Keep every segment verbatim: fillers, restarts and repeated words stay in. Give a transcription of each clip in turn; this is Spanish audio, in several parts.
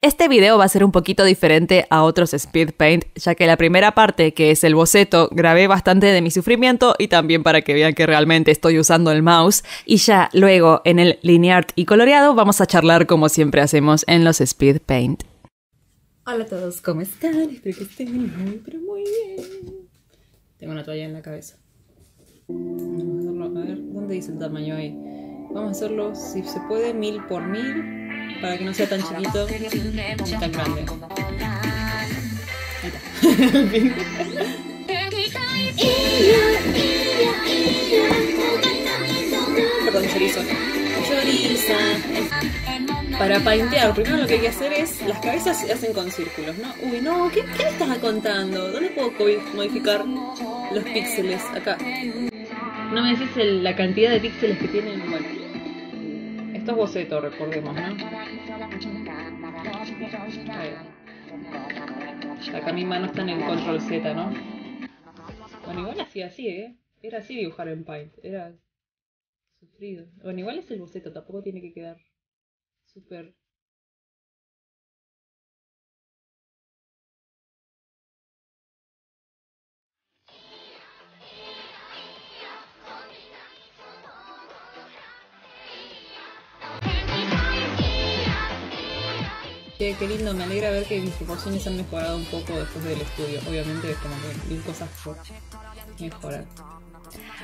Este video va a ser un poquito diferente a otros speed paint, ya que la primera parte, que es el boceto, grabé bastante de mi sufrimiento y también para que vean que realmente estoy usando el mouse. Y ya luego en el lineart y coloreado vamos a charlar como siempre hacemos en los speed paint. Hola a todos, ¿cómo están? Espero que estén muy, pero muy bien. Tengo una toalla en la cabeza. Vamos a hacerlo, a ver, ¿dónde dice el tamaño ahí? Vamos a hacerlo, si se puede, mil por mil, para que no sea tan chiquito ni tan grande. Ahí está. Perdón, chorizo. Chorizo. Para paintear, primero lo que hay que hacer es... Las cabezas se hacen con círculos, ¿no? Uy, no, ¿qué, qué me estás contando? ¿Dónde puedo modificar los píxeles? Acá. No me decís el, la cantidad de píxeles que tienen... Bueno, esto es boceto, recordemos, ¿no? Ahí. Acá mis manos están en control Z, ¿no? Bueno, igual hacía así, ¿eh? Era así dibujar en Paint. Era... sufrido. Bueno, igual es el boceto, tampoco tiene que quedar... super. Che, qué lindo, me alegra ver que mis proporciones han mejorado un poco después del estudio. Obviamente es como que mil cosas por mejorar.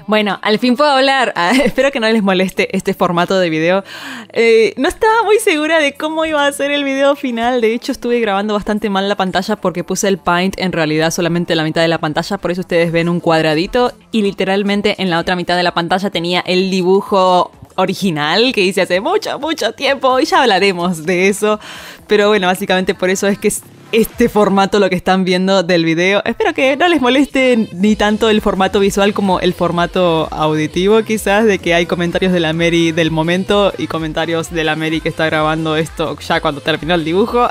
Bueno, al fin puedo hablar. Ah, espero que no les moleste este formato de video. Eh, no estaba muy segura de cómo iba a ser el video final. De hecho, estuve grabando bastante mal la pantalla porque puse el Paint en realidad solamente la mitad de la pantalla. Por eso ustedes ven un cuadradito. Y literalmente en la otra mitad de la pantalla tenía el dibujo original que hice hace mucho, mucho tiempo. Y ya hablaremos de eso. Pero bueno, básicamente por eso es que... este formato lo que están viendo del video. Espero que no les moleste ni tanto el formato visual como el formato auditivo, quizás, de que hay comentarios de la Mary del momento y comentarios de la Mary que está grabando esto ya cuando terminó el dibujo.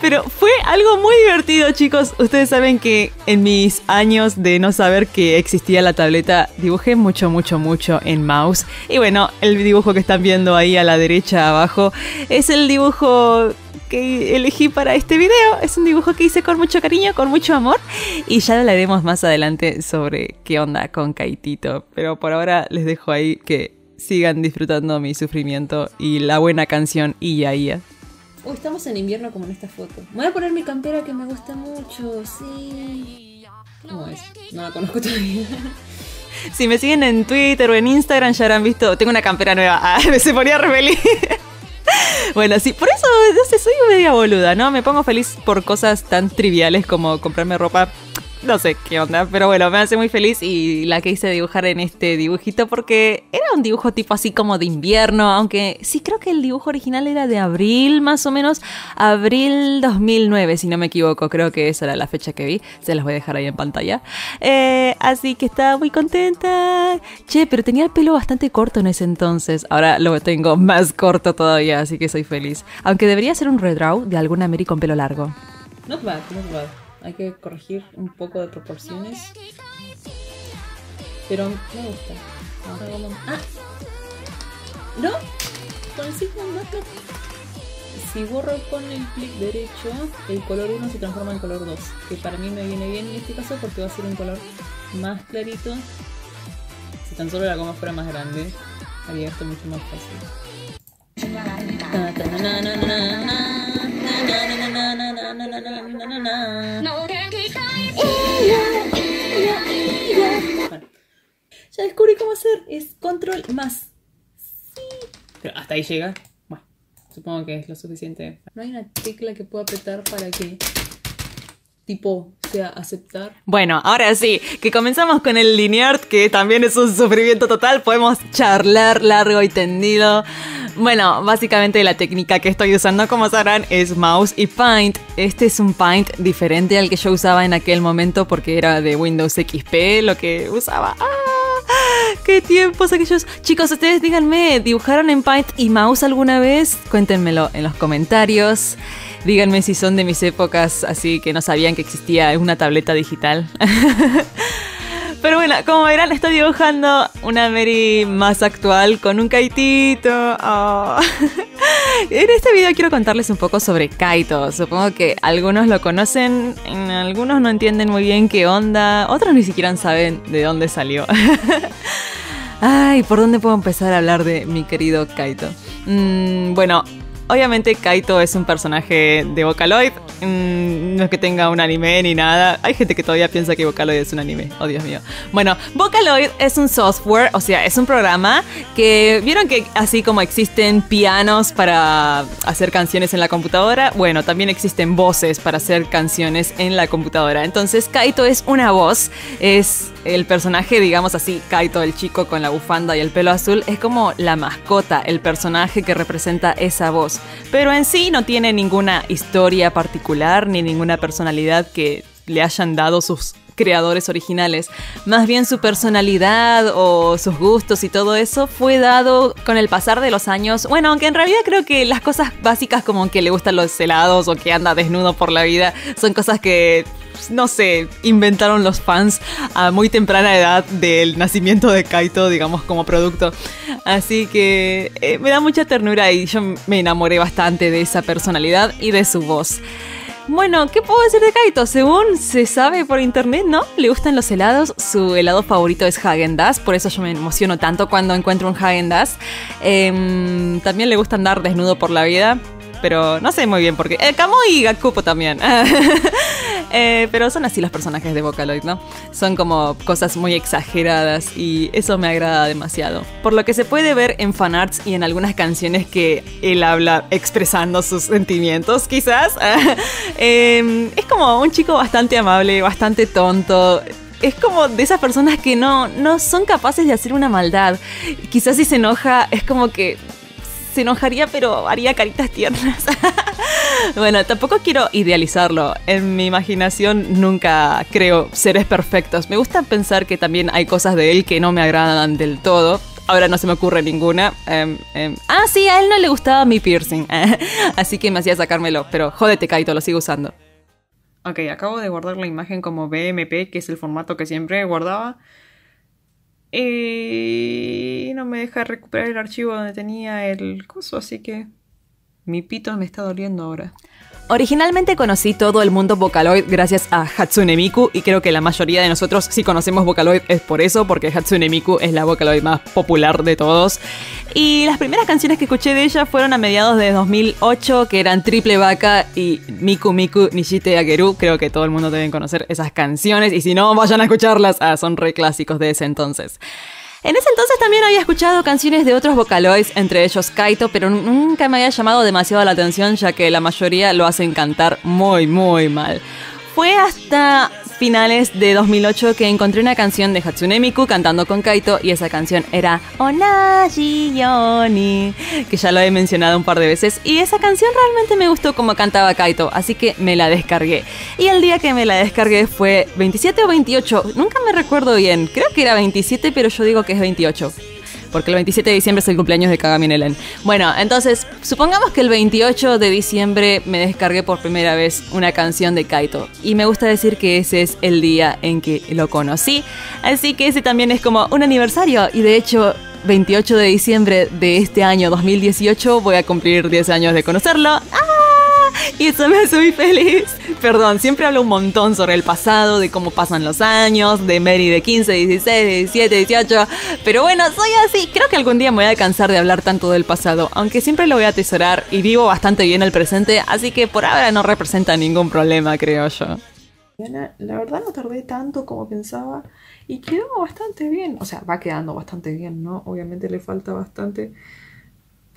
Pero fue algo muy divertido, chicos. Ustedes saben que en mis años de no saber que existía la tableta, dibujé mucho, mucho, mucho en mouse. Y bueno, el dibujo que están viendo ahí a la derecha abajo es el dibujo que elegí para este video. Es un dibujo que hice con mucho cariño, con mucho amor. Y ya hablaremos más adelante sobre qué onda con Kaitito. Pero por ahora les dejo ahí que sigan disfrutando mi sufrimiento y la buena canción Iya Iya. Uy, estamos en invierno como en esta foto. Me voy a poner mi campera que me gusta mucho, sí. ¿Cómo es? No la conozco todavía. Si me siguen en Twitter o en Instagram ya habrán visto... Tengo una campera nueva. Ah, me se ponía re feliz. Bueno, sí, por eso, no sé, soy media boluda, ¿no? Me pongo feliz por cosas tan triviales como comprarme ropa... No sé qué onda, pero bueno, me hace muy feliz y la que hice dibujar en este dibujito porque era un dibujo tipo así como de invierno, aunque sí creo que el dibujo original era de abril más o menos, abril dos mil nueve si no me equivoco, creo que esa era la fecha que vi, se las voy a dejar ahí en pantalla. Eh, así que estaba muy contenta. Che, pero tenía el pelo bastante corto en ese entonces, ahora lo tengo más corto todavía, así que soy feliz. Aunque debería ser un redraw de alguna Mary con pelo largo. No bad, no bad. Hay que corregir un poco de proporciones. Pero me gusta. Ah. ¿No? Con el signo acá. Si borro con el clic derecho, el color uno se transforma en color dos. Que para mí me viene bien en este caso porque va a ser un color más clarito. Si tan solo la goma fuera más grande, haría esto mucho más fácil. Bueno, ya descubrí cómo hacer. Es control más. Sí. Pero hasta ahí llega. Bueno, supongo que es lo suficiente. No hay una tecla que pueda apretar para que... tipo, sea aceptar. Bueno, ahora sí, que comenzamos con el lineart, que también es un sufrimiento total. Podemos charlar largo y tendido. Bueno, básicamente la técnica que estoy usando, como sabrán, es mouse y Paint. Este es un Paint diferente al que yo usaba en aquel momento porque era de Windows X P lo que usaba. ¡Ah! ¡Qué tiempos aquellos! Chicos, ustedes díganme, ¿dibujaron en Paint y mouse alguna vez? Cuéntenmelo en los comentarios. Díganme si son de mis épocas, así que no sabían que existía una tableta digital. Pero bueno, como verán, estoy dibujando una Mary más actual con un Kaitito. Oh. En este video quiero contarles un poco sobre Kaito. Supongo que algunos lo conocen, algunos no entienden muy bien qué onda, otros ni siquiera saben de dónde salió. Ay, ¿por dónde puedo empezar a hablar de mi querido Kaito? Mm, bueno, obviamente Kaito es un personaje de Vocaloid. Mm, no es que tenga un anime ni nada. Hay gente que todavía piensa que Vocaloid es un anime. Oh, Dios mío. Bueno, Vocaloid es un software, o sea, es un programa que... ¿Vieron que así como existen pianos para hacer canciones en la computadora? Bueno, también existen voces para hacer canciones en la computadora. Entonces, Kaito es una voz. Es el personaje, digamos así, Kaito, el chico con la bufanda y el pelo azul. Es como la mascota, el personaje que representa esa voz. Pero en sí no tiene ninguna historia particular ni ninguna personalidad que le hayan dado sus creadores originales. Más bien su personalidad o sus gustos y todo eso fue dado con el pasar de los años. Bueno, aunque en realidad creo que las cosas básicas como que le gustan los helados o que anda desnudo por la vida son cosas que... no sé, inventaron los fans a muy temprana edad del nacimiento de Kaito, digamos, como producto. Así que eh, me da mucha ternura y yo me enamoré bastante de esa personalidad y de su voz. Bueno, ¿qué puedo decir de Kaito? Según se sabe por internet, ¿no? Le gustan los helados, su helado favorito es Häagen-Dazs, por eso yo me emociono tanto cuando encuentro un Häagen-Dazs. Eh, también le gusta andar desnudo por la vida, pero no sé muy bien por qué. Eh, Kamu y Gakupo también. Eh, pero son así los personajes de Vocaloid, ¿no? Son como cosas muy exageradas y eso me agrada demasiado. Por lo que se puede ver en fanarts y en algunas canciones que él habla expresando sus sentimientos, quizás. eh, es como un chico bastante amable, bastante tonto. Es como de esas personas que no, no son capaces de hacer una maldad. Quizás si se enoja es como que... se enojaría, pero haría caritas tiernas. Bueno, tampoco quiero idealizarlo. En mi imaginación nunca creo seres perfectos. Me gusta pensar que también hay cosas de él que no me agradan del todo. Ahora no se me ocurre ninguna. Um, um. Ah, sí, a él no le gustaba mi piercing. Así que me hacía sacármelo. Pero jódete, Kaito, lo sigo usando. Ok, acabo de guardar la imagen como B M P, que es el formato que siempre guardaba. Y no me deja recuperar el archivo donde tenía el coso, así que mi pito me está doliendo ahora. Originalmente conocí todo el mundo Vocaloid gracias a Hatsune Miku, y creo que la mayoría de nosotros si conocemos Vocaloid es por eso, porque Hatsune Miku es la Vocaloid más popular de todos. Y las primeras canciones que escuché de ella fueron a mediados de dos mil ocho, que eran Triple Vaca y Miku Miku Nishite Ageru. Creo que todo el mundo debe conocer esas canciones, y si no, vayan a escucharlas. Ah, son re clásicos de ese entonces. En ese entonces también había escuchado canciones de otros Vocaloids, entre ellos Kaito, pero nunca me había llamado demasiado la atención, ya que la mayoría lo hacen cantar muy, muy mal. Fue hasta finales de dos mil ocho que encontré una canción de Hatsune Miku cantando con Kaito, y esa canción era Onaji yoni, que ya lo he mencionado un par de veces, y esa canción realmente me gustó como cantaba Kaito, así que me la descargué. Y el día que me la descargué fue veintisiete o veintiocho, nunca me recuerdo bien, creo que era veintisiete, pero yo digo que es veintiocho. Porque el veintisiete de diciembre es el cumpleaños de Kagamine Len. Bueno, entonces, supongamos que el veintiocho de diciembre me descargué por primera vez una canción de Kaito. Y me gusta decir que ese es el día en que lo conocí. Así que ese también es como un aniversario. Y de hecho, veintiocho de diciembre de este año dos mil dieciocho voy a cumplir diez años de conocerlo. ¡Ah! Y eso me hace muy feliz. Perdón, siempre hablo un montón sobre el pasado, de cómo pasan los años, de Mary de quince, dieciséis, diecisiete, dieciocho. Pero bueno, soy así. Creo que algún día me voy a cansar de hablar tanto del pasado, aunque siempre lo voy a atesorar y vivo bastante bien el presente, así que por ahora no representa ningún problema, creo yo. La verdad no tardé tanto como pensaba y quedó bastante bien. O sea, va quedando bastante bien, ¿no? Obviamente le falta bastante...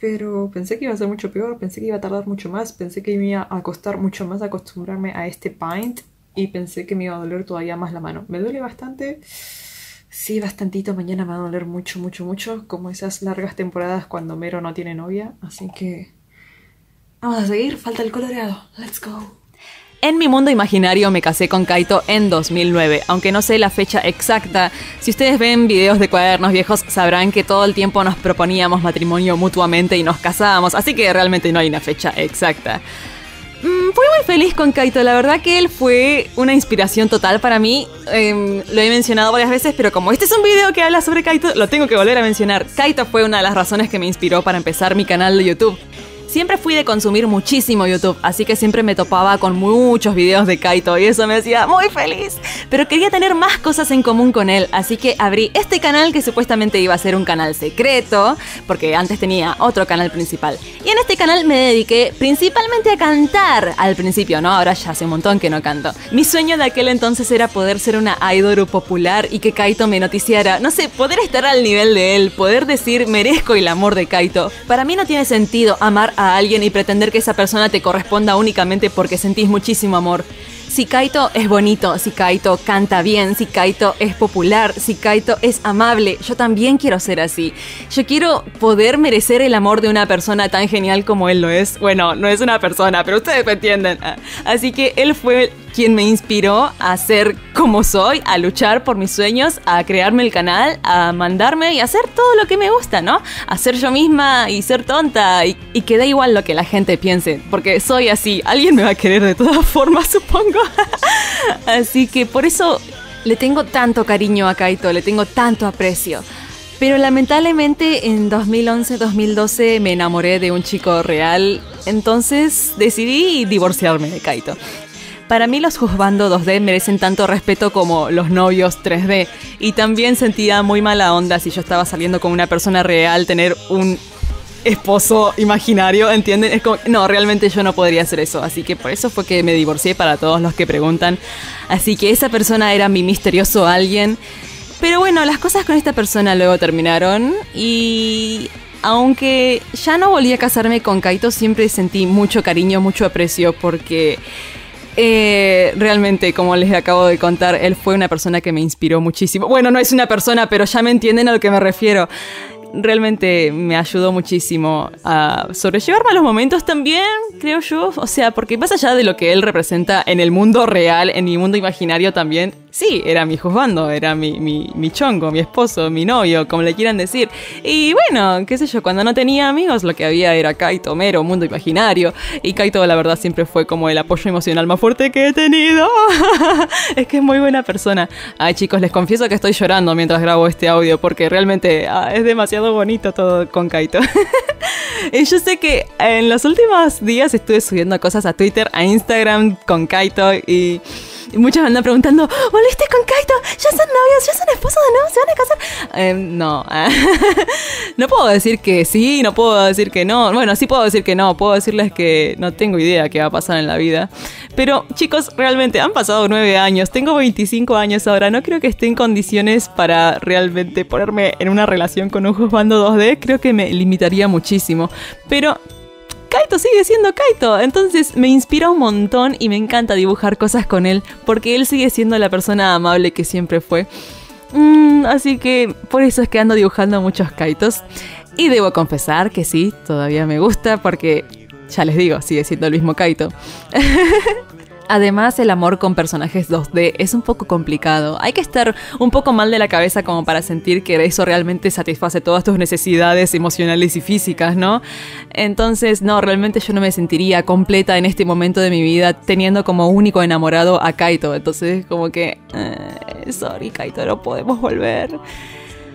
pero pensé que iba a ser mucho peor, pensé que iba a tardar mucho más, pensé que me iba a costar mucho más acostumbrarme a este paint y pensé que me iba a doler todavía más la mano. Me duele bastante, sí, bastantito, mañana me va a doler mucho, mucho, mucho, como esas largas temporadas cuando Mero no tiene novia, así que... vamos a seguir, falta el coloreado, let's go. En mi mundo imaginario me casé con Kaito en dos mil nueve, aunque no sé la fecha exacta. Si ustedes ven videos de cuadernos viejos sabrán que todo el tiempo nos proponíamos matrimonio mutuamente y nos casábamos, así que realmente no hay una fecha exacta. Mm, fui muy feliz con Kaito, la verdad que él fue una inspiración total para mí. Eh, lo he mencionado varias veces, pero como este es un video que habla sobre Kaito, lo tengo que volver a mencionar. Kaito fue una de las razones que me inspiró para empezar mi canal de YouTube. Siempre fui de consumir muchísimo YouTube, así que siempre me topaba con muchos videos de Kaito y eso me hacía muy feliz. Pero quería tener más cosas en común con él, así que abrí este canal que supuestamente iba a ser un canal secreto, porque antes tenía otro canal principal. Y en este canal me dediqué principalmente a cantar al principio, ¿no? Ahora ya hace un montón que no canto. Mi sueño de aquel entonces era poder ser una idol popular y que Kaito me noticiara. No sé, poder estar al nivel de él, poder decir merezco el amor de Kaito. Para mí no tiene sentido amar a alguien y pretender que esa persona te corresponda únicamente porque sentís muchísimo amor. Si Kaito es bonito, si Kaito canta bien, si Kaito es popular, si Kaito es amable, yo también quiero ser así. Yo quiero poder merecer el amor de una persona tan genial como él lo es. Bueno, no es una persona, pero ustedes me entienden. Así que él fue quien me inspiró a ser como soy, a luchar por mis sueños, a crearme el canal, a mandarme y a hacer todo lo que me gusta, ¿no? A ser yo misma y ser tonta y, y que da igual lo que la gente piense, porque soy así. Alguien me va a querer de todas formas, supongo. Así que por eso le tengo tanto cariño a Kaito, le tengo tanto aprecio. Pero lamentablemente en dos mil once dos mil doce me enamoré de un chico real, entonces decidí divorciarme de Kaito. Para mí los juzbando dos D merecen tanto respeto como los novios tres D. Y también sentía muy mala onda si yo estaba saliendo con una persona real, tener un esposo imaginario, ¿entienden? Es como, no, realmente yo no podría hacer eso. Así que por eso fue que me divorcié, para todos los que preguntan. Así que esa persona era mi misterioso alguien. Pero bueno, las cosas con esta persona luego terminaron y... aunque ya no volví a casarme con Kaito, siempre sentí mucho cariño, mucho aprecio porque... Eh, realmente, como les acabo de contar, él fue una persona que me inspiró muchísimo. Bueno, no es una persona, pero ya me entienden a lo que me refiero. Realmente me ayudó muchísimo a sobrellevar malos momentos también, creo yo. O sea, porque más allá de lo que él representa en el mundo real, en mi mundo imaginario también, sí, era mi juzgando, era mi, mi, mi chongo, mi esposo, mi novio, como le quieran decir. Y bueno, qué sé yo, cuando no tenía amigos lo que había era Kaito, mero mundo imaginario. Y Kaito la verdad siempre fue como el apoyo emocional más fuerte que he tenido. Es que es muy buena persona. Ay chicos, les confieso que estoy llorando mientras grabo este audio porque realmente ah, es demasiado bonito todo con Kaito. Y yo sé que en los últimos días estuve subiendo cosas a Twitter, a Instagram con Kaito y... y muchos me andan preguntando, ¿volviste con Kaito? ¿Ya son novios? ¿Ya son esposos de nuevo? ¿Se van a casar? Eh, no. No puedo decir que sí, no puedo decir que no. Bueno, sí puedo decir que no. Puedo decirles que no tengo idea qué va a pasar en la vida. Pero, chicos, realmente han pasado nueve años. Tengo veinticinco años ahora. No creo que esté en condiciones para realmente ponerme en una relación con un juzgando dos D. Creo que me limitaría muchísimo. Pero... Kaito sigue siendo Kaito, entonces me inspira un montón y me encanta dibujar cosas con él, porque él sigue siendo la persona amable que siempre fue. Mm, así que por eso es que ando dibujando muchos Kaitos. Y debo confesar que sí, todavía me gusta porque, ya les digo, sigue siendo el mismo Kaito. Además, el amor con personajes dos D es un poco complicado. Hay que estar un poco mal de la cabeza como para sentir que eso realmente satisface todas tus necesidades emocionales y físicas, ¿no? Entonces, no, realmente yo no me sentiría completa en este momento de mi vida teniendo como único enamorado a Kaito. Entonces, como que... Eh, sorry, Kaito, no podemos volver.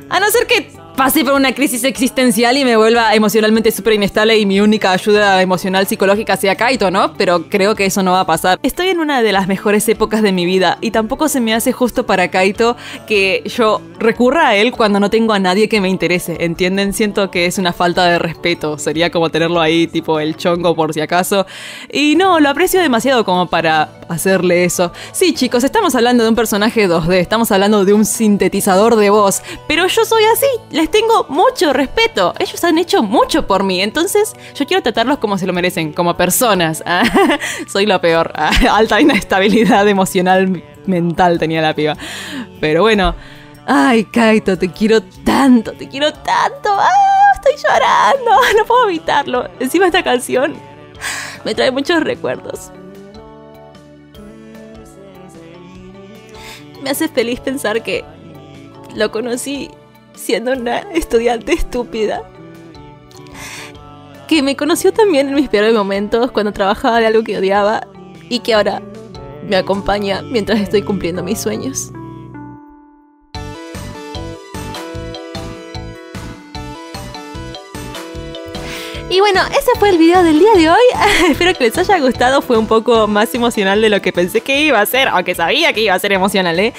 A no ser que pasé por una crisis existencial y me vuelva emocionalmente súper inestable y mi única ayuda emocional psicológica sea Kaito, ¿no? Pero creo que eso no va a pasar. Estoy en una de las mejores épocas de mi vida y tampoco se me hace justo para Kaito que yo recurra a él cuando no tengo a nadie que me interese, ¿entienden? Siento que es una falta de respeto. Sería como tenerlo ahí, tipo el chongo por si acaso. Y no, lo aprecio demasiado como para hacerle eso. Sí, chicos, estamos hablando de un personaje dos D, estamos hablando de un sintetizador de voz, pero yo soy así. Les tengo mucho respeto. Ellos han hecho mucho por mí. Entonces, yo quiero tratarlos como se lo merecen, como personas. Ah, soy lo peor. Ah, alta inestabilidad emocional mental tenía la piba. Pero bueno. Ay, Kaito, te quiero tanto, te quiero tanto. Ah, estoy llorando. No puedo evitarlo. Encima esta canción me trae muchos recuerdos. Me hace feliz pensar que lo conocí siendo una estudiante estúpida, que me conoció también en mis peores momentos cuando trabajaba de algo que odiaba y que ahora me acompaña mientras estoy cumpliendo mis sueños. Y bueno, ese fue el video del día de hoy. Espero que les haya gustado. Fue un poco más emocional de lo que pensé que iba a ser, aunque sabía que iba a ser emocional, ¿eh?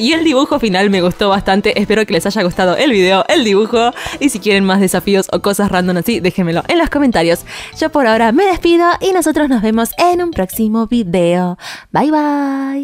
Y el dibujo final me gustó bastante. Espero que les haya gustado el video, el dibujo. Y si quieren más desafíos o cosas random así, déjenmelo en los comentarios. Yo por ahora me despido y nosotros nos vemos en un próximo video. Bye bye.